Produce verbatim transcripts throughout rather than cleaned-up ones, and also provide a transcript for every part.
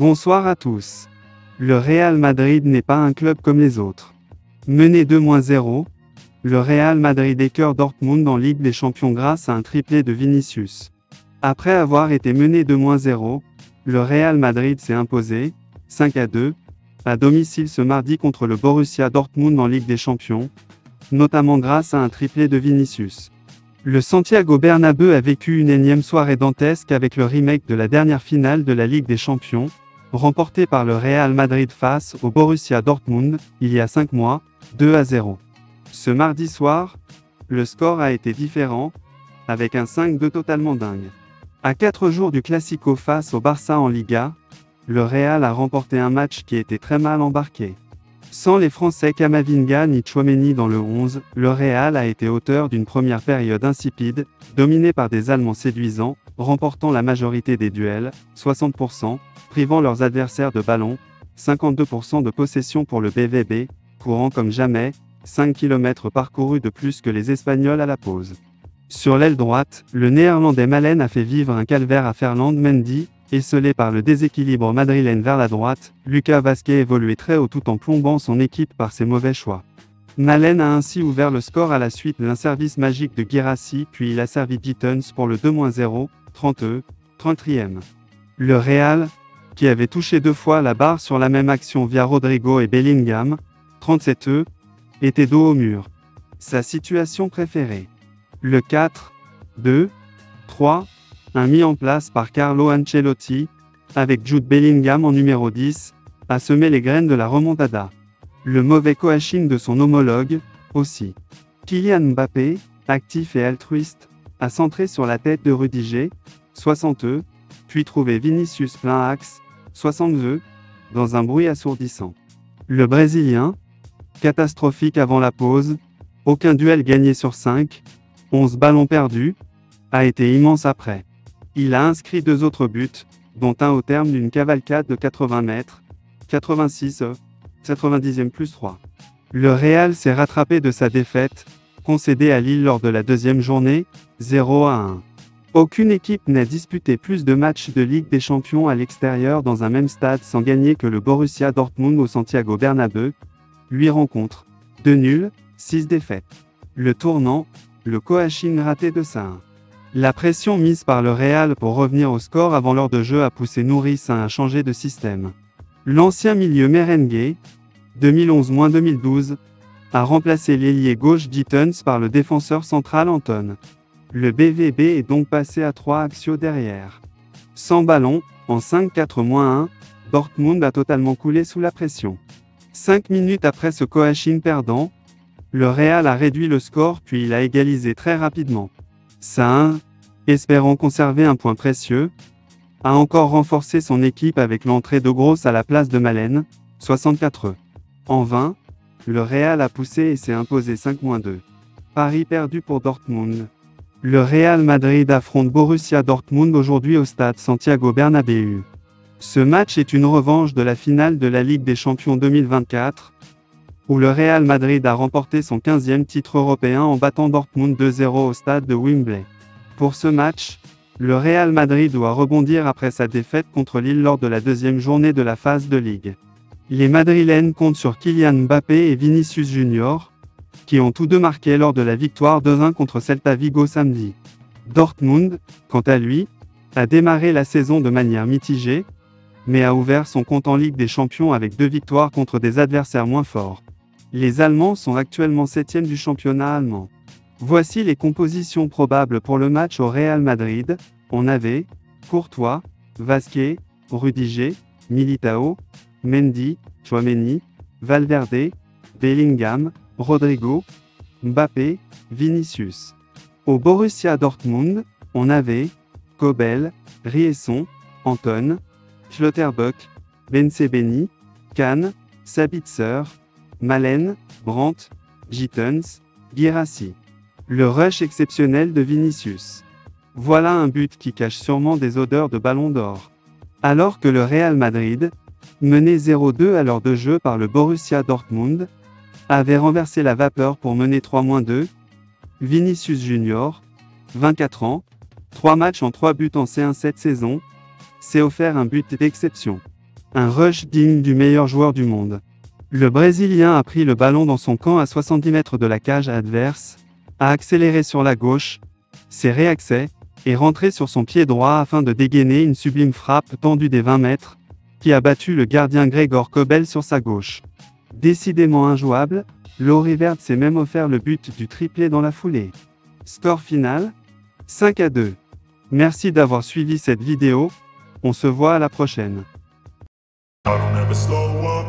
Bonsoir à tous. Le Real Madrid n'est pas un club comme les autres. Mené deux zéro, le Real Madrid écœure Dortmund en Ligue des Champions grâce à un triplé de Vinicius. Après avoir été mené deux zéro, le Real Madrid s'est imposé, cinq à deux, à domicile ce mardi contre le Borussia Dortmund en Ligue des Champions, notamment grâce à un triplé de Vinicius. Le Santiago Bernabeu a vécu une énième soirée dantesque avec le remake de la dernière finale de la Ligue des Champions, remportée par le Real Madrid face au Borussia Dortmund, il y a cinq mois, deux à zéro. Ce mardi soir, le score a été différent, avec un cinq deux totalement dingue. À quatre jours du Classico face au Barça en Liga, le Real a remporté un match qui était très mal embarqué. Sans les Français Kamavinga ni Chouameni dans le onze, le Real a été auteur d'une première période insipide, dominée par des Allemands séduisants, remportant la majorité des duels, soixante pour cent, privant leurs adversaires de ballon, cinquante-deux pour cent de possession pour le B V B, courant comme jamais, cinq kilomètres parcourus de plus que les Espagnols à la pause. Sur l'aile droite, le Néerlandais Malen a fait vivre un calvaire à Ferland Mendy, esselé par le déséquilibre madrilène vers la droite, Lucas Vasquez évoluait très haut tout en plombant son équipe par ses mauvais choix. Malen a ainsi ouvert le score à la suite d'un service magique de Guirassy puis il a servi Gittens pour le deux zéro, trente trente-et-unième. Le Real, qui avait touché deux fois la barre sur la même action via Rodrigo et Bellingham, trente-sept, était dos au mur. Sa situation préférée. Le quatre deux trois, un mis en place par Carlo Ancelotti, avec Jude Bellingham en numéro dix, a semé les graines de la remontada. Le mauvais coaching de son homologue, aussi. Kylian Mbappé, actif et altruiste, a centré sur la tête de Rudiger, soixante, puis trouvé Vinicius plein axe, soixante-deux, dans un bruit assourdissant. Le Brésilien, catastrophique avant la pause, aucun duel gagné sur cinq, onze ballons perdus, a été immense après. Il a inscrit deux autres buts, dont un au terme d'une cavalcade de quatre-vingts mètres, quatre-vingt-six, quatre-vingt-dixième plus trois. Le Real s'est rattrapé de sa défaite, concédée à Lille lors de la deuxième journée, zéro à un. Aucune équipe n'a disputé plus de matchs de Ligue des Champions à l'extérieur dans un même stade sans gagner que le Borussia Dortmund au Santiago Bernabeu, huit rencontres, deux nuls, six défaites. Le tournant, le coaching raté de Sarr. La pression mise par le Real pour revenir au score avant l'heure de jeu a poussé Nouri Sahin à changer de système. L'ancien milieu merengue, deux mille onze deux mille douze, a remplacé l'ailier gauche Gittens par le défenseur central Anton. Le B V B est donc passé à trois axiaux derrière. Sans ballon, en cinq quatre moins un, Dortmund a totalement coulé sous la pression. cinq minutes après ce coaching perdant, le Real a réduit le score puis il a égalisé très rapidement. Sahin, espérant conserver un point précieux, a encore renforcé son équipe avec l'entrée de Grosso à la place de Malen, soixante-quatre. En vain, le Real a poussé et s'est imposé cinq à deux. Paris perdu pour Dortmund. Le Real Madrid affronte Borussia Dortmund aujourd'hui au stade Santiago Bernabéu. Ce match est une revanche de la finale de la Ligue des Champions deux mille vingt-quatre, où le Real Madrid a remporté son quinzième titre européen en battant Dortmund deux zéro au stade de Wimbledon. Pour ce match, le Real Madrid doit rebondir après sa défaite contre Lille lors de la deuxième journée de la phase de Ligue. Les Madrilènes comptent sur Kylian Mbappé et Vinicius Junior, qui ont tous deux marqué lors de la victoire deux un contre Celta Vigo samedi. Dortmund, quant à lui, a démarré la saison de manière mitigée, mais a ouvert son compte en Ligue des Champions avec deux victoires contre des adversaires moins forts. Les Allemands sont actuellement septièmes du championnat allemand. Voici les compositions probables pour le match au Real Madrid. On avait Courtois, Vasquez, Rudiger, Militao, Mendy, Chouameni, Valverde, Bellingham, Rodrigo, Mbappé, Vinicius. Au Borussia Dortmund, on avait Kobel, Rieson, Anton, Schlöterböck, Bensebaini, Kahn, Sabitzer, Malen, Brandt, Gittens, Guirassy. Le rush exceptionnel de Vinicius. Voilà un but qui cache sûrement des odeurs de ballon d'or. Alors que le Real Madrid, mené zéro deux à l'heure de jeu par le Borussia Dortmund, avait renversé la vapeur pour mener trois à deux, Vinicius Junior, vingt-quatre ans, trois matchs en trois buts en C un cette saison, s'est offert un but d'exception. Un rush digne du meilleur joueur du monde. Le Brésilien a pris le ballon dans son camp à soixante-dix mètres de la cage adverse, a accéléré sur la gauche, s'est réaxé, est rentré sur son pied droit afin de dégainer une sublime frappe tendue des vingt mètres, qui a battu le gardien Grégor Kobel sur sa gauche. Décidément injouable, l'Auré Verte s'est même offert le but du triplé dans la foulée. Score final, cinq à deux. Merci d'avoir suivi cette vidéo, on se voit à la prochaine. I don't ever slow up,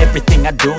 Everything I do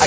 I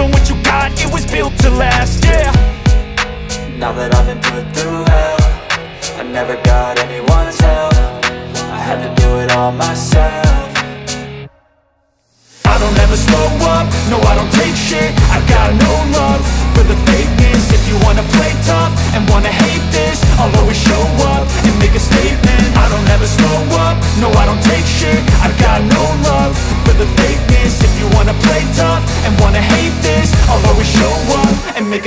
in what you got, it was built to last, yeah. Now that I've been put through hell, I never got anyone's help. I had to do it all myself. I don't ever slow up, no I don't take shit. I got no love for the fakeness. If you wanna play tough and wanna hate this, I'll always show up and make a statement. I don't ever slow up, no I don't take shit. I got no love for the fakeness. If you wanna play tough and wanna hate this, I'll always show up and make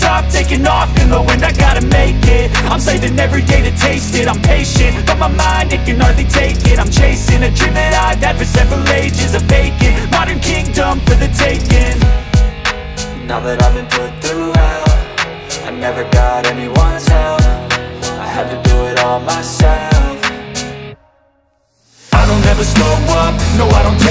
top, taking off in the wind. I gotta make it, I'm saving every day to taste it. I'm patient, but my mind, it can hardly take it. I'm chasing a dream that I've had for several ages. A vacant, modern kingdom for the taking. Now that I've been put through hell, I never got anyone's help. I had to do it all myself. I don't ever slow up, no I don't